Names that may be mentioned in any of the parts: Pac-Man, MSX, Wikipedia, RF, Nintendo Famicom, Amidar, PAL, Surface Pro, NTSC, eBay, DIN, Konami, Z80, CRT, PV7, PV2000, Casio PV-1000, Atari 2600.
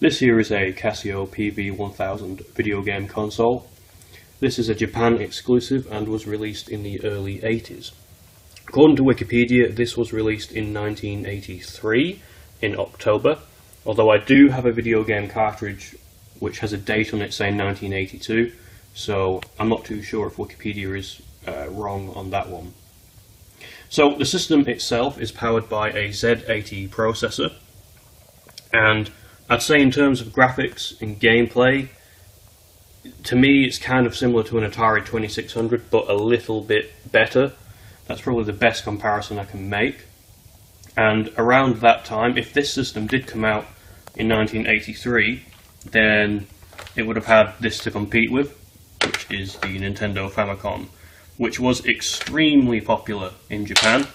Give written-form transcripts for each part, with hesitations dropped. This here is a Casio PV-1000 video game console. This is a Japan exclusive and was released in the early 80s. According to Wikipedia, this was released in 1983 in October, although I do have a video game cartridge which has a date on it saying 1982, so I'm not too sure if Wikipedia is wrong on that one. So the system itself is powered by a Z80 processor, and I'd say in terms of graphics and gameplay, to me it's kind of similar to an Atari 2600, but a little bit better. That's probably the best comparison I can make. And around that time, if this system did come out in 1983, then it would have had this to compete with, which is the Nintendo Famicom, which was extremely popular in Japan,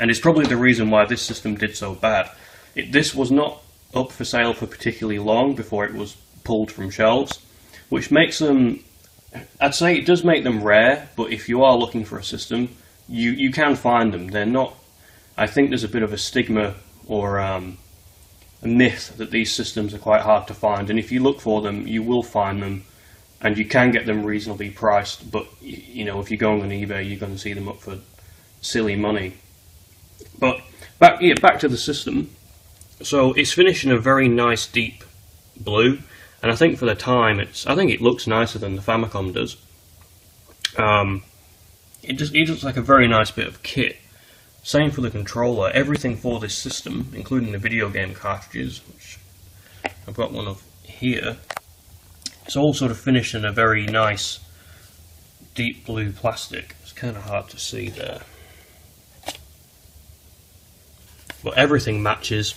and is probably the reason why this system did so bad. This was not up for sale for particularly long before it was pulled from shelves, which makes them, I'd say it does make them rare, but if you are looking for a system, you can find them. They're not, I think there's a bit of a stigma or a myth that these systems are quite hard to find, and if you look for them, you will find them, and you can get them reasonably priced, but you know, if you're going on eBay, you're going to see them up for silly money. But back to the system. So it's finished in a very nice deep blue, and I think for the time I think it looks nicer than the Famicom does. It looks like a very nice bit of kit. Same for the controller. Everything for this system, including the video game cartridges, which I've got one of here, it's all sort of finished in a very nice deep blue plastic. It's kind of hard to see there, but everything matches.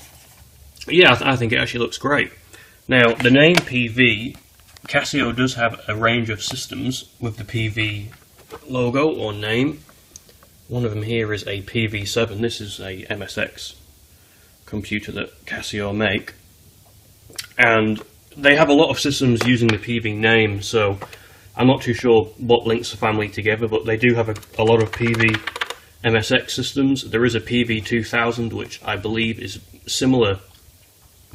Yeah, I think it actually looks great. Now, the name PV, Casio does have a range of systems with the PV logo or name. One of them here is a PV7. This is a MSX computer that Casio make. And they have a lot of systems using the PV name, so I'm not too sure what links the family together, but they do have a lot of PV MSX systems. There is a PV2000, which I believe is similar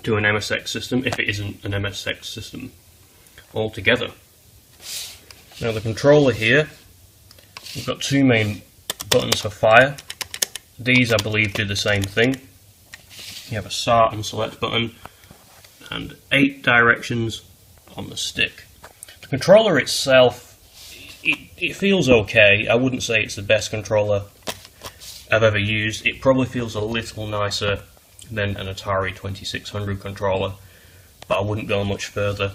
to an MSX system, if it isn't an MSX system altogether. Now the controller here, we've got two main buttons for fire. These I believe do the same thing. You have a start and select button and 8 directions on the stick. The controller itself, it feels okay. I wouldn't say it's the best controller I've ever used. It probably feels a little nicer than an Atari 2600 controller, but I wouldn't go much further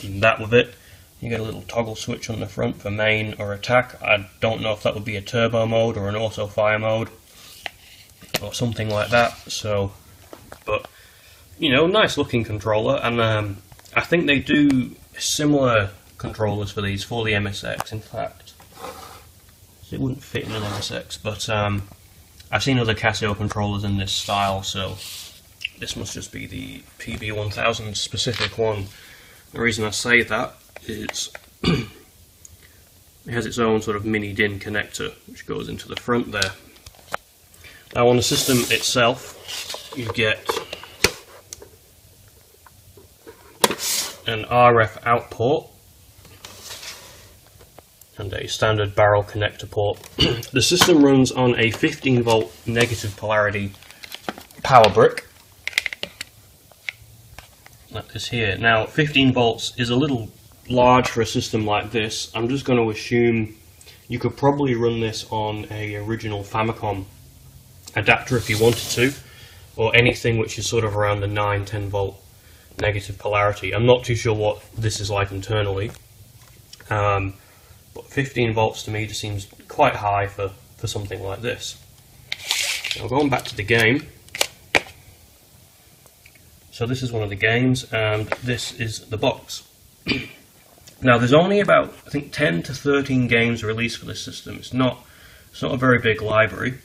than that with it. You get a little toggle switch on the front for main or attack. I don't know if that would be a turbo mode or an auto fire mode or something like that. So, but you know, nice looking controller, and I think they do similar controllers for these, for the MSX in fact. It wouldn't fit in an MSX, but I've seen other Casio controllers in this style, so this must just be the PV1000 specific one. The reason I say that is it has its own sort of mini DIN connector which goes into the front there. Now on the system itself, you get an RF out port and a standard barrel connector port. The system runs on a 15-volt negative polarity power brick, like this here. Now 15 volts is a little large for a system like this. I'm just going to assume you could probably run this on a original Famicom adapter if you wanted to, or anything which is sort of around the 9-10 volt negative polarity. I'm not too sure what this is like internally. But 15 volts to me just seems quite high for something like this. Now going back to the game. So this is one of the games, and this is the box. Now there's only about, I think, 10 to 13 games released for this system. It's not a very big library.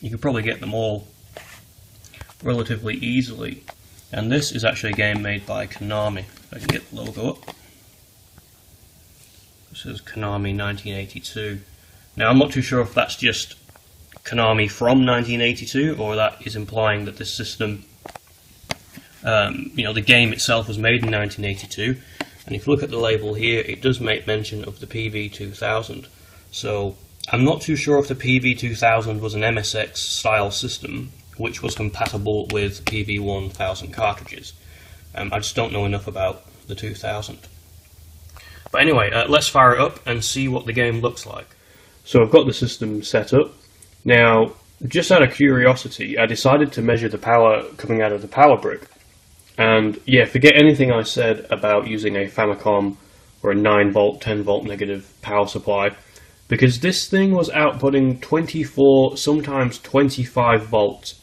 You could probably get them all relatively easily. And this is actually a game made by Konami. If I can get the logo up. This is Konami 1982. Now I'm not too sure if that's just Konami from 1982, or that is implying that this system You know, the game itself was made in 1982, and if you look at the label here, it does make mention of the PV2000. So I'm not too sure if the PV2000 was an MSX style system which was compatible with PV1000 cartridges. I just don't know enough about the 2000. But anyway, let's fire it up and see what the game looks like. So I've got the system set up. Now, just out of curiosity, I decided to measure the power coming out of the power brick. And yeah, forget anything I said about using a Famicom or a 9 volt, 10 volt negative power supply, because this thing was outputting 24, sometimes 25 volts.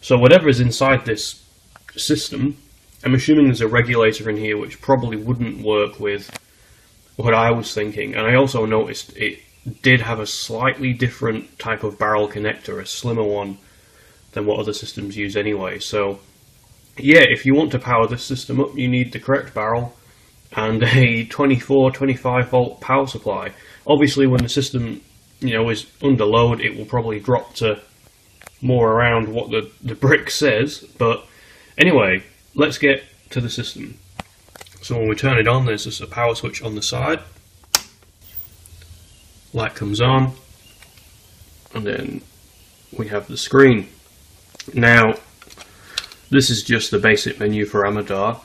So whatever is inside this system, I'm assuming there's a regulator in here which probably wouldn't work with what I was thinking. And I also noticed it did have a slightly different type of barrel connector, a slimmer one than what other systems use anyway. So yeah, if you want to power this system up, you need the correct barrel and a 24, 25 volt power supply. Obviously when the system, you know, is under load, it will probably drop to more around what the brick says, but anyway, let's get to the system. So when we turn it on, there's just a power switch on the side. Light comes on, and then we have the screen. Now, this is just the basic menu for Amidar,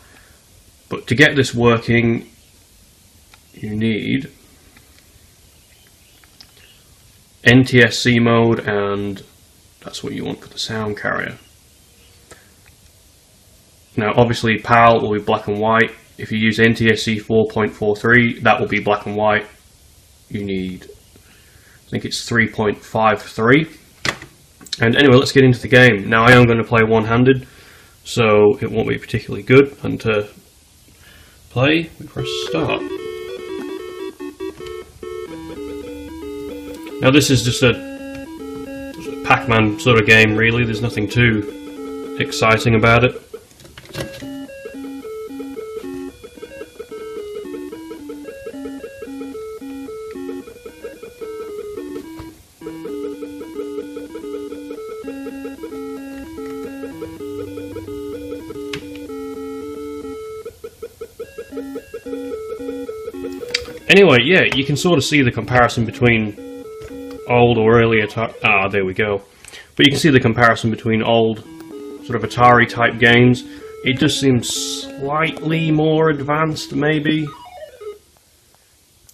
but to get this working, you need NTSC mode, and that's what you want for the sound carrier. Now obviously PAL will be black and white. If you use NTSC 4.43, that will be black and white. You need, I think it's 3.53. And anyway, let's get into the game. Now I am going to play one-handed, so it won't be particularly good. And to play, we press start. Now this is just a Pac-Man sort of game really, there's nothing too exciting about it. Anyway, yeah, you can sort of see the comparison between old or early Atari... Ah, there we go. But you can see the comparison between old sort of Atari-type games. It just seems slightly more advanced, maybe.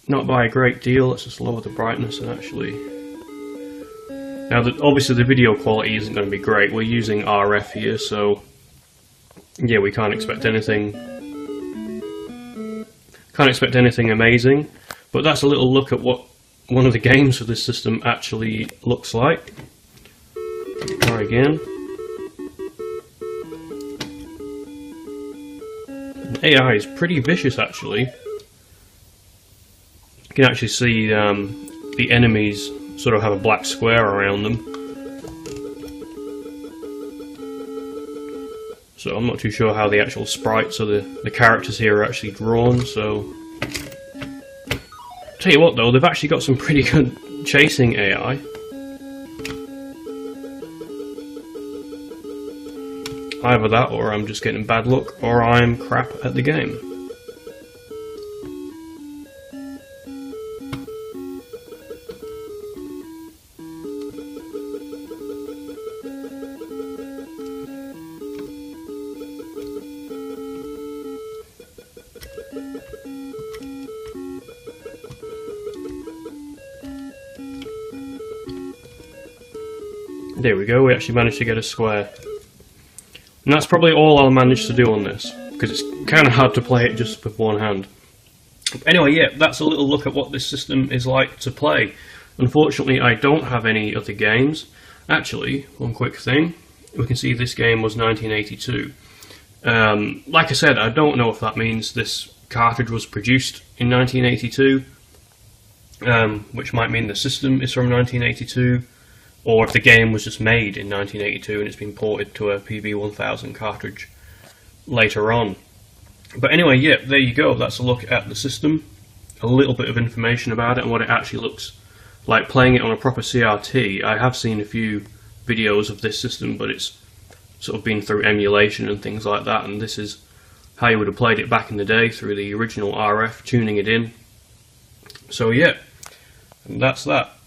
Not by a great deal. Let's just lower the brightness and actually... Now, obviously the video quality isn't going to be great. We're using RF here, so... Yeah, we can't expect anything... Can't expect anything amazing, but that's a little look at what one of the games for this system actually looks like. Try again. And AI is pretty vicious actually. You can actually see the enemies sort of have a black square around them. So I'm not too sure how the actual sprites or the characters here are actually drawn, so... Tell you what though, they've actually got some pretty good chasing AI. Either that, or I'm just getting bad luck, or I'm crap at the game. There we go, we actually managed to get a square. And that's probably all I'll manage to do on this, because it's kind of hard to play it just with one hand. But anyway, yeah, that's a little look at what this system is like to play. Unfortunately, I don't have any other games. Actually, one quick thing, we can see this game was 1982. Like I said, I don't know if that means this cartridge was produced in 1982, which might mean the system is from 1982. Or if the game was just made in 1982 and it's been ported to a PV1000 cartridge later on. But anyway, yeah, there you go. That's a look at the system, a little bit of information about it and what it actually looks like playing it on a proper CRT. I have seen a few videos of this system, but it's sort of been through emulation and things like that, and this is how you would have played it back in the day through the original RF, tuning it in. So yeah, and that's that.